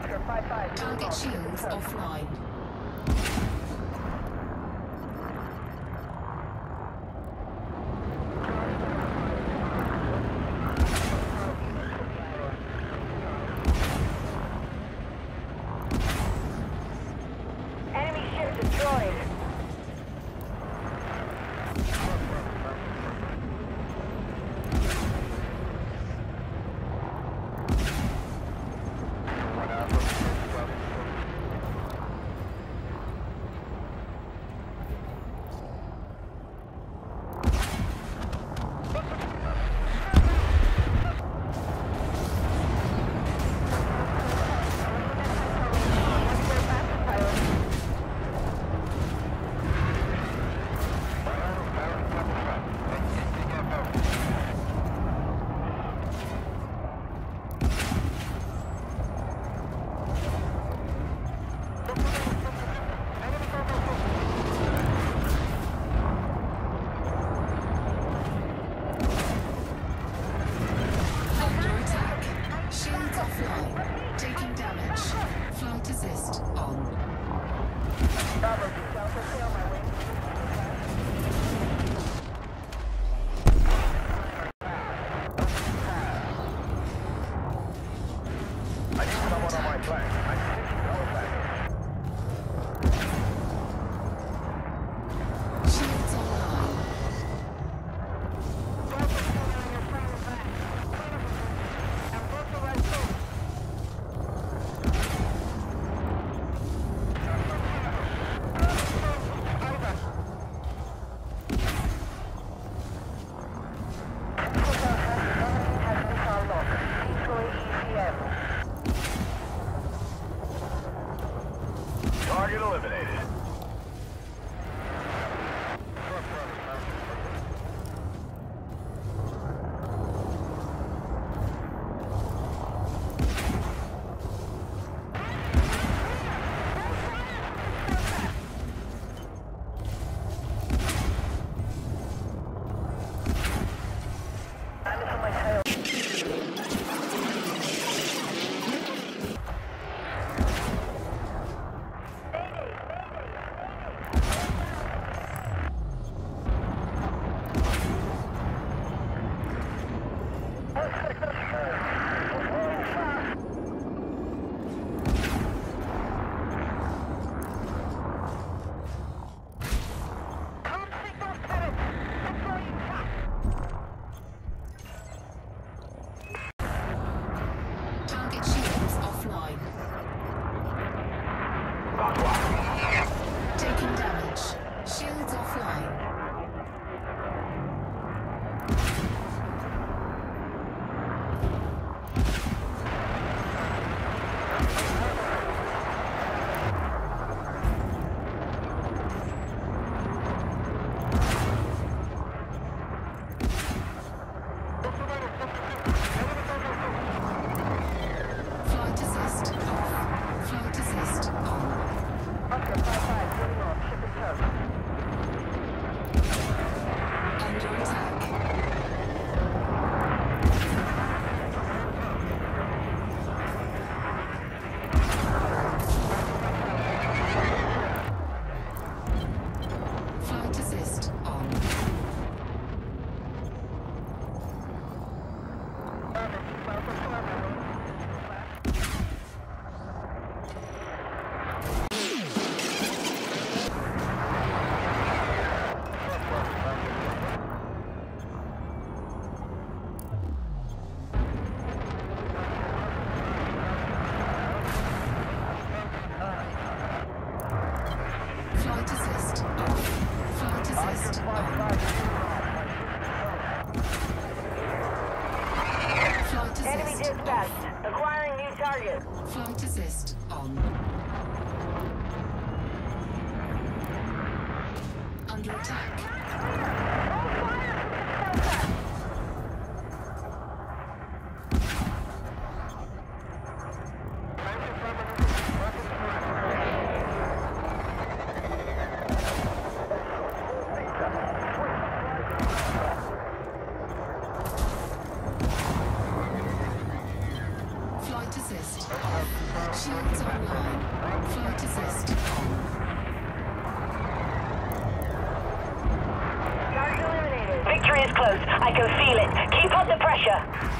Oscar 5-5. Target shields offline. Flight assist. assist. Shields online. Flight assist. Target eliminated. Victory is close. I can feel it. Keep up the pressure.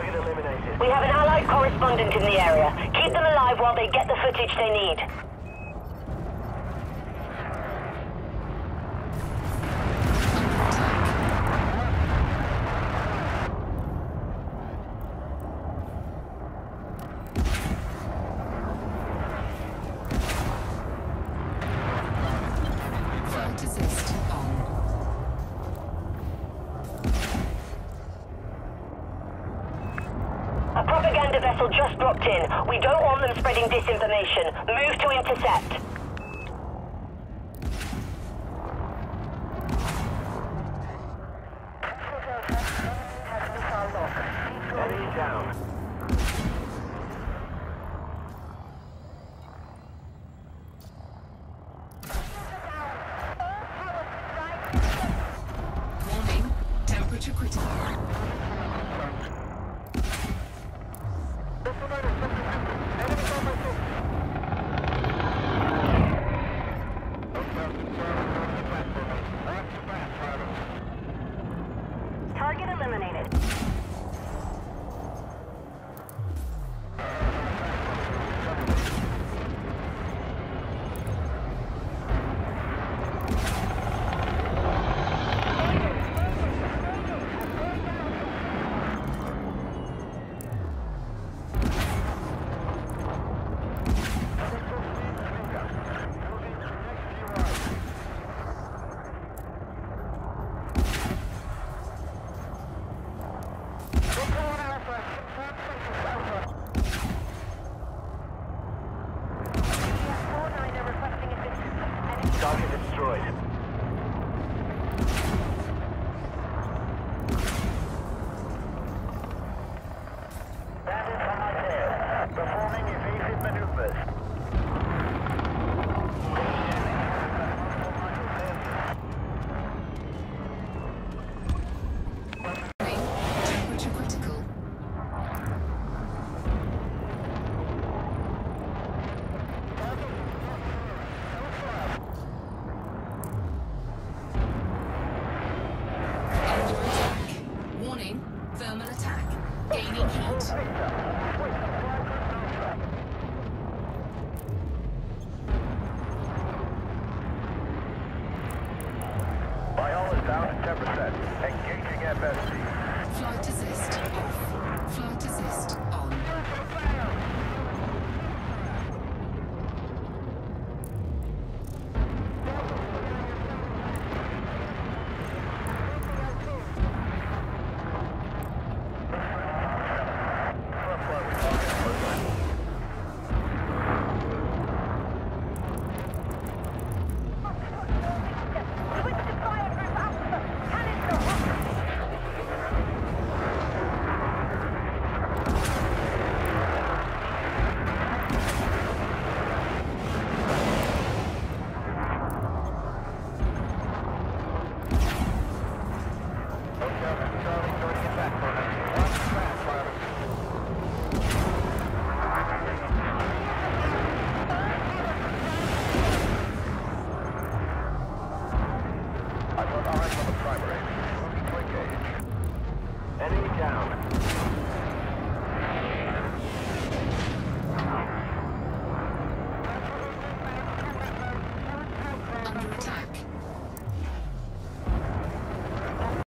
Target eliminated. We have an allied correspondent in the area. Keep them alive while they get the footage they need. A propaganda vessel just dropped in. We don't want them spreading disinformation. Move to intercept. Enemy down. Warning. Temperature critical. Target destroyed. That is from my tail. Performing evasive maneuvers. Temperature critical. Viola down to 10%. Engaging FSC. Flight assist off. Flight assist on. Eyes on the primary. Moving to engage. Enemy down.